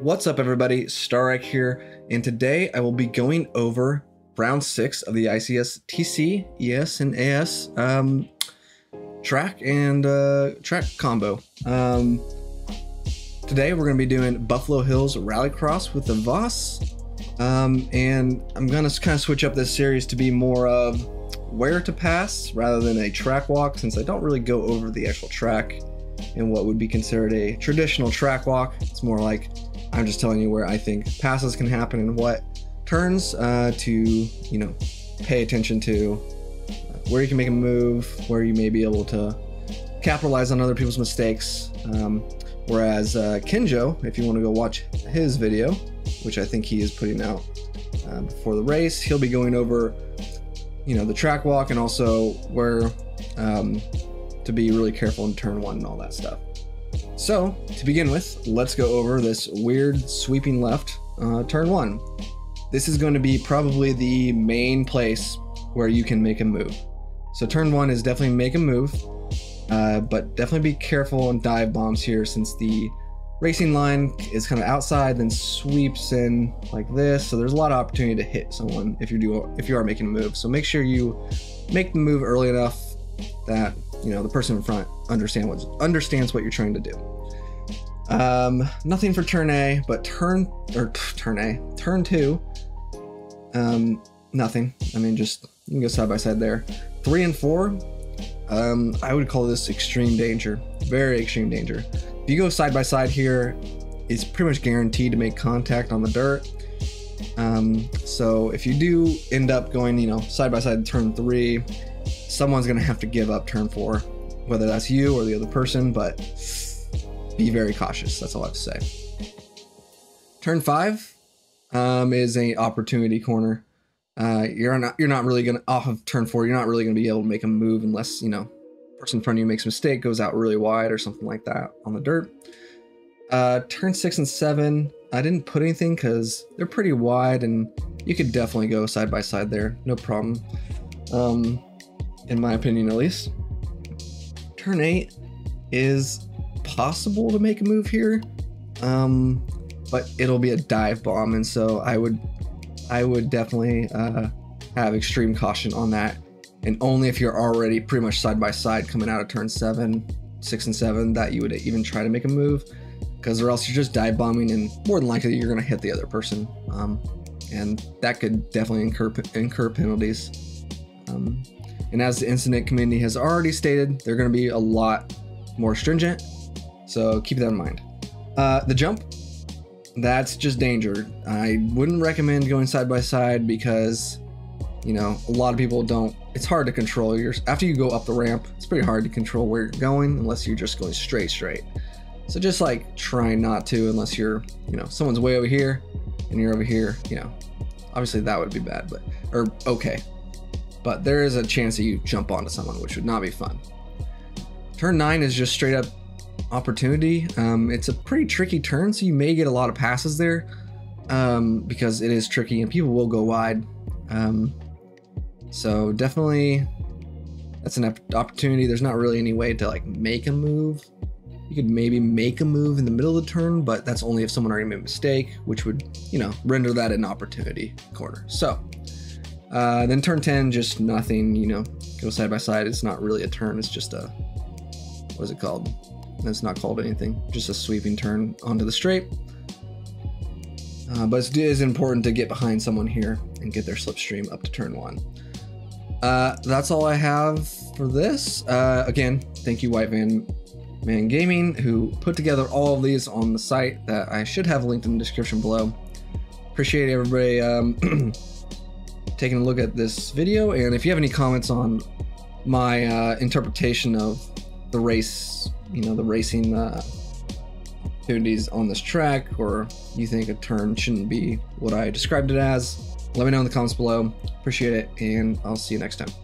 What's up everybody, StarWrek here, and today I will be going over round 6 of the ICS TC ES and AS track and track combo. Today we're going to be doing Buffalo Hills Rallycross with the Voss, and I'm going to kind of switch up this series to be more of where to pass rather than a track walk, since I don't really go over the actual track and what would be considered a traditional track walk. It's more like I'm just telling you where I think passes can happen and what turns to, you know, pay attention to, where you can make a move, where you may be able to capitalize on other people's mistakes. Whereas Kenjo, if you want to go watch his video, which I think he is putting out before the race, he'll be going over, you know, the track walk and also where to be really careful in turn 1 and all that stuff. So to begin with, let's go over this weird sweeping left turn 1. This is going to be probably the main place where you can make a move. So turn 1 is definitely make a move, but definitely be careful on dive bombs here, since the racing line is kind of outside, then sweeps in like this. So there's a lot of opportunity to hit someone if you are making a move. So make sure you make the move early enough that, you know, the person in front understands what you're trying to do. Nothing for turn A, but turn two, nothing. I mean, just you can go side by side there. 3 and 4, I would call this extreme danger, very extreme danger. If you go side by side here, it's pretty much guaranteed to make contact on the dirt. So if you do end up going, you know, side by side turn 3, someone's gonna have to give up turn 4, whether that's you or the other person, but be very cautious. That's all I have to say. Turn 5 is an opportunity corner. You're not really gonna, off of turn 4, you're not really gonna be able to make a move unless, you know, the person in front of you makes a mistake, goes out really wide or something like that on the dirt. Turn 6 and 7, I didn't put anything because they're pretty wide and you could definitely go side by side there, no problem. In my opinion, at least. Turn 8 is possible to make a move here, but it'll be a dive bomb, and so I would definitely have extreme caution on that, and only if you're already pretty much side by side coming out of turn 6 and 7 that you would even try to make a move, because or else you're just dive bombing, and more than likely you're gonna hit the other person, and that could definitely incur penalties. And as the incident committee has already stated, they're going to be a lot more stringent, so keep that in mind. The jump, that's just danger. I wouldn't recommend going side by side because, you know, a lot of people don't, it's hard to control your, after you go up the ramp, it's pretty hard to control where you're going unless you're just going straight. So just like try not to, unless you're, you know, someone's way over here and you're over here, you know, obviously that would be bad, but, or okay. But there is a chance that you jump onto someone, which would not be fun. Turn 9 is just straight up opportunity. It's a pretty tricky turn, so you may get a lot of passes there, because it is tricky and people will go wide. So definitely that's an opportunity. There's not really any way to like make a move. You could maybe make a move in the middle of the turn, but that's only if someone already made a mistake, which would, you know, render that an opportunity corner. So. Then turn 10, just nothing, you know, go side by side. It's not really a turn, it's just a, what is it called? It's not called anything, just a sweeping turn onto the straight. But it is important to get behind someone here and get their slipstream up to turn 1. That's all I have for this. Again, thank you White Van Man Gaming, who put together all of these on the site that I should have linked in the description below. Appreciate everybody taking a look at this video, and if you have any comments on my interpretation of the race, you know, the racing opportunities on this track, or you think a turn shouldn't be what I described it as, let me know in the comments below. Appreciate it, and I'll see you next time.